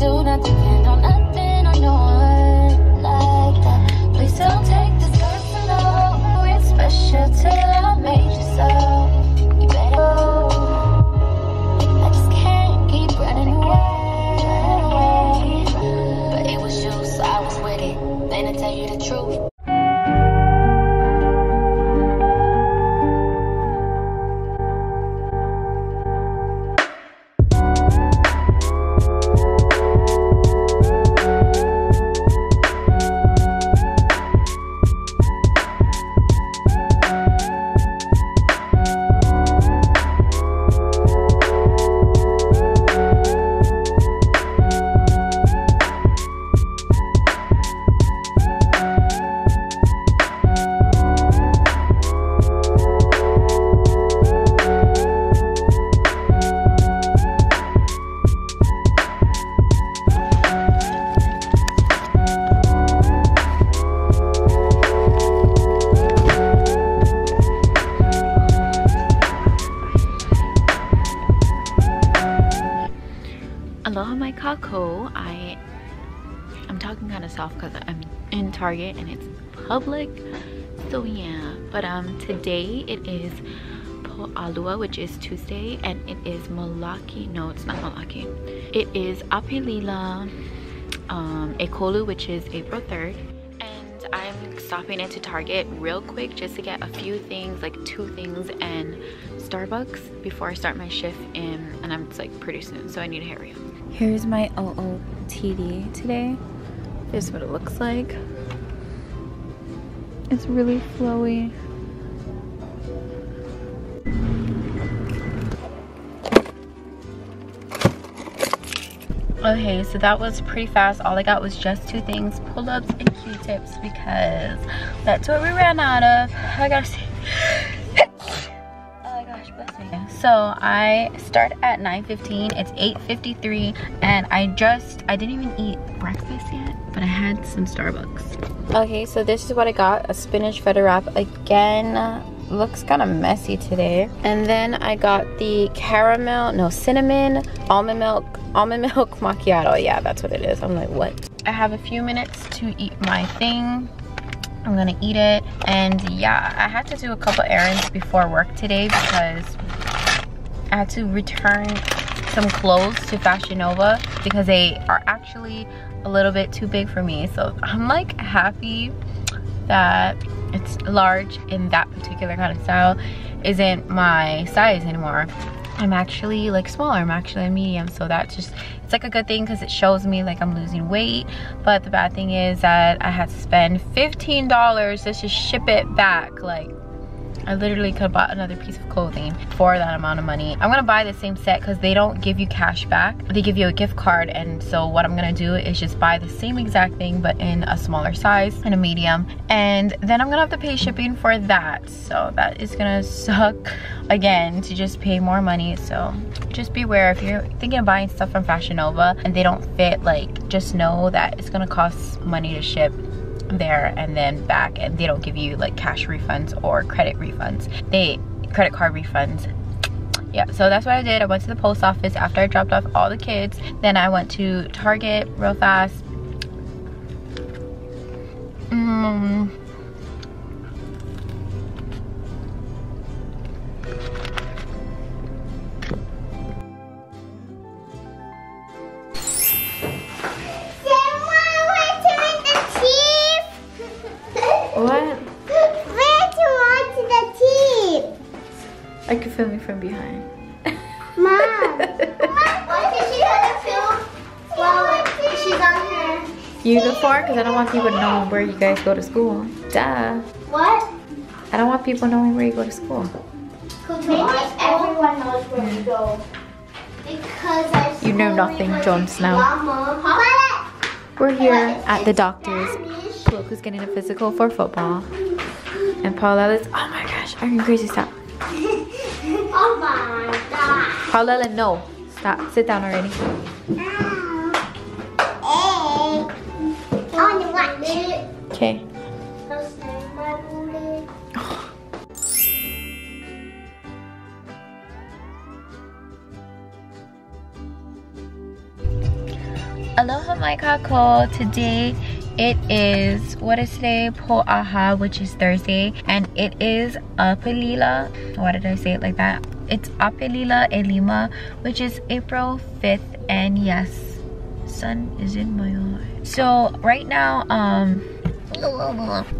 do not depend on nothing or no one like that. Please don't take this personal. It's special till I made you so. You better go. I just can't keep running away. But it was you, so I was with it. Then I tell you the truth. I'm talking kind of soft because I'm in Target and it's public, so yeah. But today it is Po'alua, which is Tuesday, and it is Malaki. No, it's not Malaki. It is Apelila, Ekolu, which is April 3rd. And I'm stopping into Target real quick just to get a few things, like 2 things, and Starbucks before I start my shift in, and I'm like pretty soon, so I need to hurry up. Here's my OOTD today. Here's what it looks like. It's really flowy. Okay, so that was pretty fast. All I got was just 2 things, pull-ups and Q-tips, because that's what we ran out of. I gotta see. So I start at 9:15, it's 8:53, and I didn't even eat breakfast yet, but I had some Starbucks. Okay, so this is what I got, a spinach feta wrap. Again, looks kind of messy today. And then I got the cinnamon, almond milk macchiato. Yeah, that's what it is. I'm like, what? I have a few minutes to eat my thing. I'm gonna eat it, and yeah, I had to do a couple errands before work today because I had to return some clothes to Fashion Nova because they are actually a little bit too big for me. So I'm like happy that it's large in that particular kind of style isn't my size anymore. I'm actually like smaller, I'm actually a medium, so that's just, it's like a good thing because it shows me like I'm losing weight. But the bad thing is that I had to spend $15 just to ship it back. Like, I literally could have bought another piece of clothing for that amount of money. I'm gonna buy the same set because they don't give you cash back, they give you a gift card. And so what I'm gonna do is just buy the same exact thing but in a smaller size and a medium, and then I'm gonna have to pay shipping for that. So that is gonna suck again to just pay more money. So just beware if you're thinking of buying stuff from Fashion Nova and they don't fit, like, just know that it's gonna cost money to ship there and then back, and they don't give you like cash refunds or credit card refunds. Yeah, so that's what I did. I went to the post office after I dropped off all the kids, then I went to Target real fast. I could film you from behind. Mom! Why does she have to film while she's on her uniform? Because I don't want people knowing where you guys go to school. Duh. What? I don't want people knowing where you go to school. Because everyone knows where you go. Because you know nothing, Jon Snow. We're here at the doctor's. Look who's getting a physical for football. And Paulele's, oh my gosh, are you crazy? Stop. Oh my God. Paulele, no. Stop. Sit down already. Okay. Aloha mai kakou. Today it is, what is today? Po'aha, which is Thursday, and it is Apelila. Why did I say it like that? It's Apelila Elima, which is April 5th, and yes, sun is in my eye. So right now,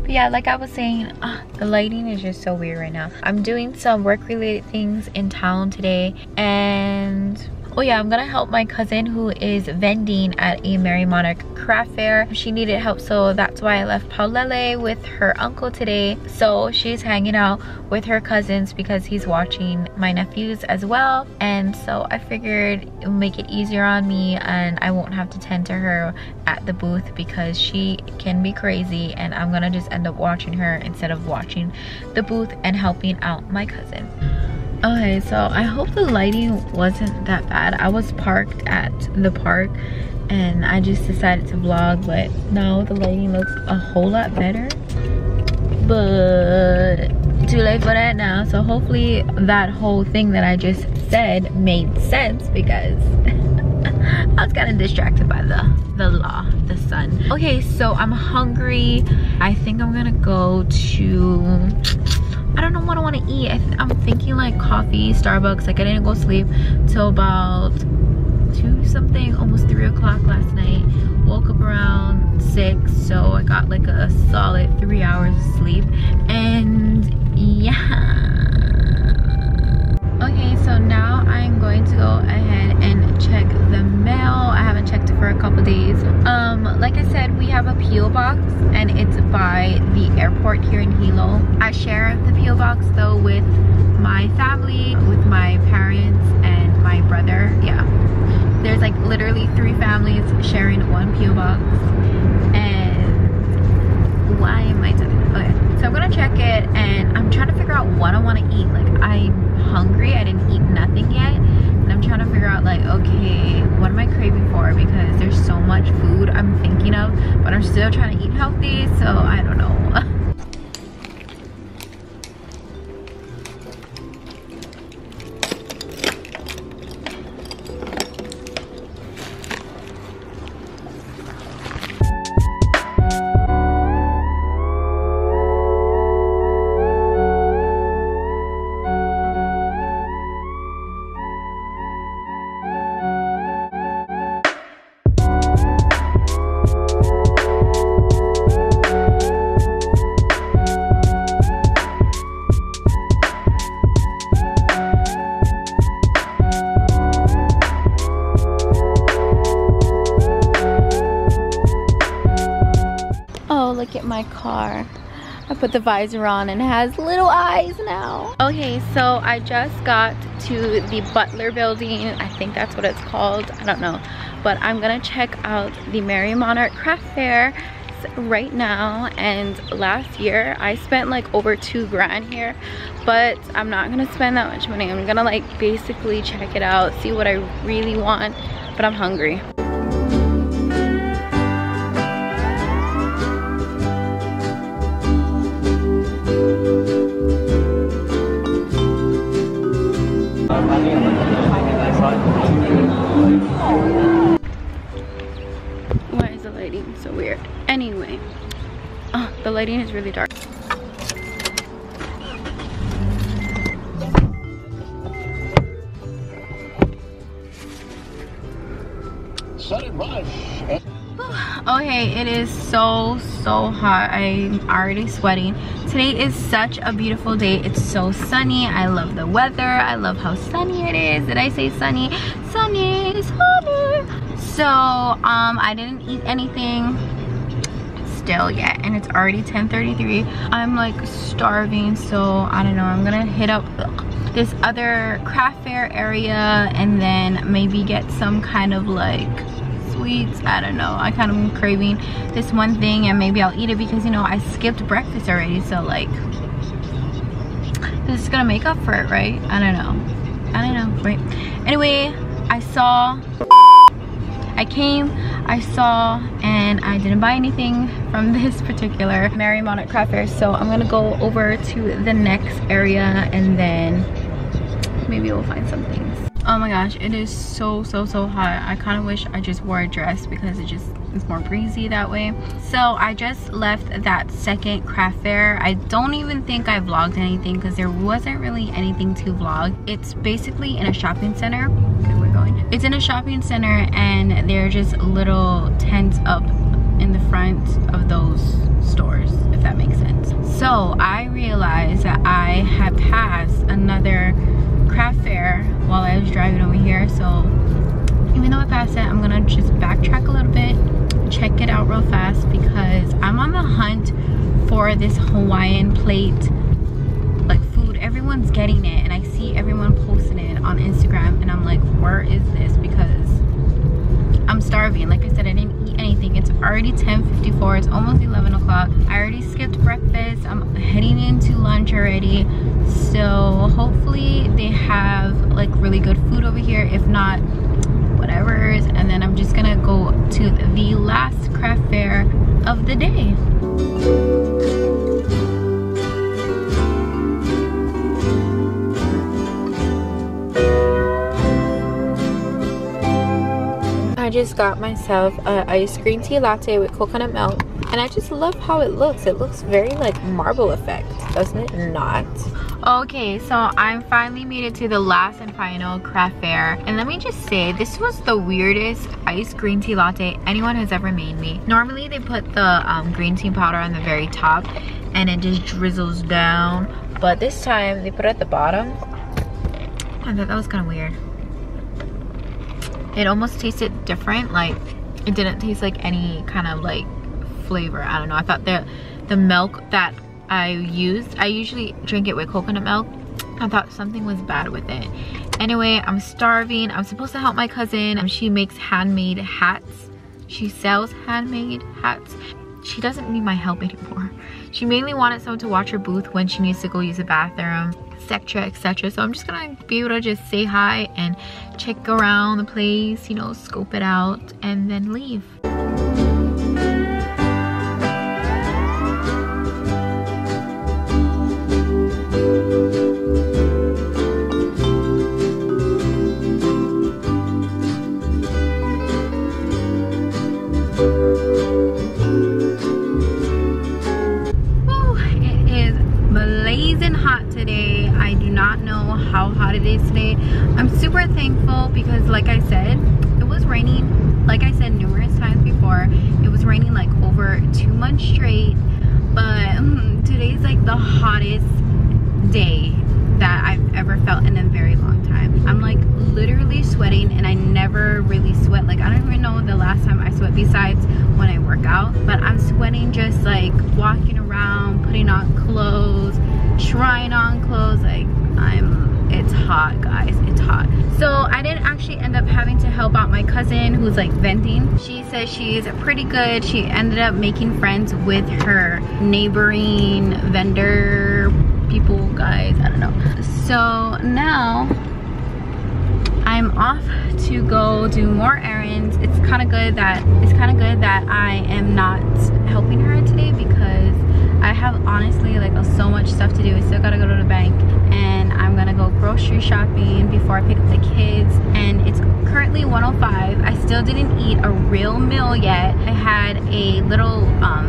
yeah, like I was saying, the lighting is just so weird right now. I'm doing some work related things in town today, and oh yeah, I'm gonna help my cousin who is vending at a Merrie Monarch craft fair. She needed help, so that's why I left Paulele with her uncle today. So she's hanging out with her cousins because he's watching my nephews as well, and so I figured it would make it easier on me and I won't have to tend to her at the booth because she can be crazy, and I'm gonna just end up watching her instead of watching the booth and helping out my cousin. Okay, so I hope the lighting wasn't that bad. I was parked at the park and I just decided to vlog, but now the lighting looks a whole lot better. But too late for that now. So hopefully that whole thing that I just said made sense, because I was kind of distracted by the sun. Okay, so I'm hungry. I think I'm gonna go to, I don't know what I want to eat. I'm thinking like coffee, Starbucks. Like I didn't go sleep till about 2 something, almost 3 o'clock last night. Woke up around 6, so I got like a solid 3 hours of sleep. And yeah. Okay, so now I'm going to go ahead and check the mail. I haven't checked it for a couple days. Like I said, we have a P.O. box, and it's by the airport here in Hilo. I share the P.O. box though with my family, with my parents and my brother. Yeah, there's like literally 3 families sharing one P.O. box. And why am I doing that? Okay, so I'm gonna check it, and I'm trying to figure out what I want to eat. Like I'm hungry, I didn't eat nothing yet, and I'm trying to figure out like, okay, what am I craving for, because there's so much food I'm thinking of, but I'm still trying to eat healthy, so I don't know. Look at my car. I put the visor on and it has little eyes now. Okay, so I just got to the Butler building. I think that's what it's called. I don't know. But I'm gonna check out the Merrie Monarch craft fair right now. And last year I spent like over 2 grand here, but I'm not gonna spend that much money. I'm gonna like basically check it out, see what I really want, but I'm hungry. Why is the lighting so weird? Anyway, oh, the lighting is really dark. Okay, it is so hot. I'm already sweating. Today is such a beautiful day. It's so sunny. I love the weather. I love how sunny it is. Did I say sunny? Sunny is hotter. So I didn't eat anything still yet, and it's already 10:33. I'm like starving, so I don't know. I'm gonna hit up this other craft fair area and then maybe get some kind of like sweets. I don't know, I kind of am craving this one thing, and maybe I'll eat it because, you know, I skipped breakfast already, so like this is gonna make up for it, right? I don't know, I don't know, right? Anyway, I saw and I didn't buy anything from this particular Merrie Monarch craft fair, so I'm gonna go over to the next area and then maybe we'll find some things. Oh my gosh, it is so hot. I kind of wish I just wore a dress because it's more breezy that way. So I just left that second craft fair. I don't even think I vlogged anything because there wasn't really anything to vlog. It's basically in a shopping center. Okay, we're going. It's in a shopping center and there are just little tents up in the front of those stores, if that makes sense. So I realized that I had passed another craft fair while I was driving over here. So even though I passed it, I'm gonna just backtrack a little bit, check it out real fast because I'm on the hunt for this Hawaiian plate like food. Everyone's getting it and I see everyone posting it on Instagram and I'm like, where is this? Because I'm starving. Like I said, I didn't eat anything. It's already 10:54. It's almost 11 o'clock. I already skipped breakfast. I'm heading into lunch already. So hopefully they have like really good food over here. If not, whatever's, and then I'm just gonna go to the last craft fair of the day. I just got myself an iced green tea latte with coconut milk and I just love how it looks. It looks very like marble effect, doesn't it not? Okay, so I finally made it to the last and final craft fair, and let me just say this was the weirdest iced green tea latte anyone has ever made me. Normally they put the green tea powder on the very top and it just drizzles down, but this time they put it at the bottom. I thought that was kind of weird. It almost tasted different, like it didn't taste like any kind of like flavor. I don't know, I thought the milk that I usually drink it with coconut milk. I thought something was bad with it. Anyway, I'm starving. I'm supposed to help my cousin. She makes handmade hats. She sells handmade hats. She doesn't need my help anymore. She mainly wanted someone to watch her booth when she needs to go use the bathroom, etc, etc. So I'm just gonna be able to just say hi and check around the place, you know, scope it out and then leave. Today I'm super thankful because like I said, it was raining, like I said numerous times before, it was raining like over 2 months straight, but today's like the hottest day that I've ever felt in a very long time. I'm like literally sweating and I never really sweat, like I don't even know the last time I sweat besides when I work out, but I'm sweating just like walking around, putting on clothes, trying on clothes, like it's hot guys, it's hot. So I didn't actually end up having to help out my cousin who's like venting. She says she's pretty good. She ended up making friends with her neighboring vendor people guys, I don't know. So now I'm off to go do more errands. It's kind of good that I am not helping her today because I have honestly like so much stuff to do. I still gotta go to the bank and I'm gonna go grocery shopping before I pick up the kids, and it's currently 1:05. I still didn't eat a real meal yet. I had a little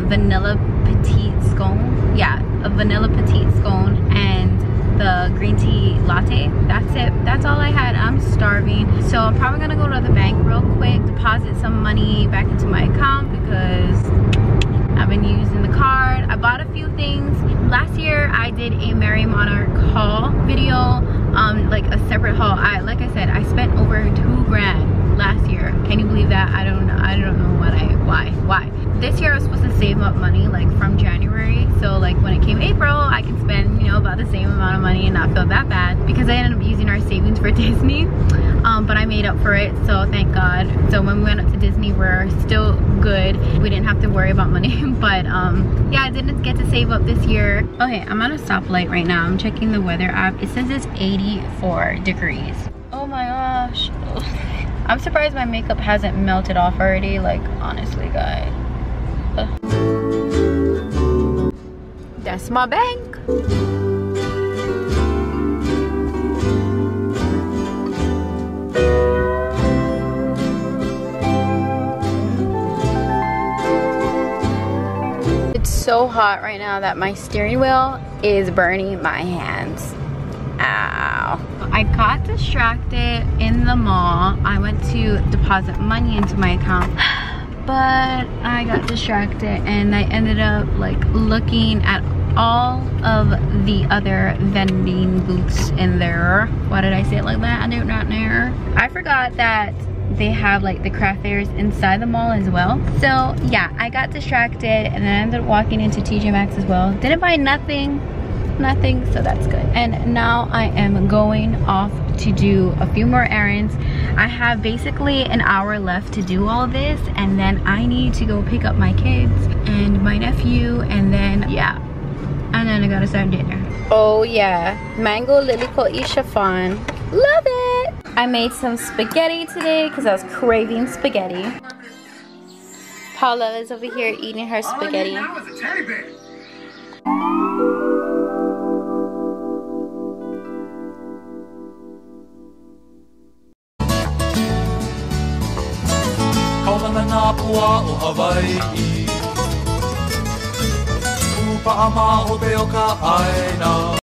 vanilla petite scone. Yeah, a vanilla petite scone and the green tea latte. That's it, that's all I had. I'm starving, so I'm probably gonna go to the bank real quick, deposit some money back into my account because I've been using the card. I bought a few things. Last year I did a Merrie Monarch haul video, like a separate haul. Like I said, I spent over $2,000 last year. Can you believe that? I don't know why. This year I was supposed to save up money like from January, so like when it came April I can spend, you know, about the same amount of money and not feel that bad because I ended up using our savings for Disney. But I made up for it, so thank God. So when we went up to Disney, we're still good. We didn't have to worry about money, but yeah, I didn't get to save up this year. Okay, I'm at a stoplight right now. I'm checking the weather app. It says it's 84 degrees. Oh my gosh. I'm surprised my makeup hasn't melted off already. Like, honestly, guys. Ugh. That's my bank. so hot right now that my steering wheel is burning my hands. Ow. I got distracted in the mall. I went to deposit money into my account, but I got distracted and I ended up like looking at all of the other vending booths in there. Why did I say it like that? I do not know. I forgot that they have like the craft fairs inside the mall as well. So yeah, I got distracted and then I ended up walking into TJ Maxx as well. Didn't buy nothing, so that's good. And now I am going off to do a few more errands. I have basically an hour left to do all this, and then I need to go pick up my kids and my nephew, and then yeah, and then I gotta start dinner. Oh yeah, mango lilikoi chiffon, love it. I made some spaghetti today because I was craving spaghetti. Paula is over here eating her spaghetti. All I need now is a teddy bear. Hawaii.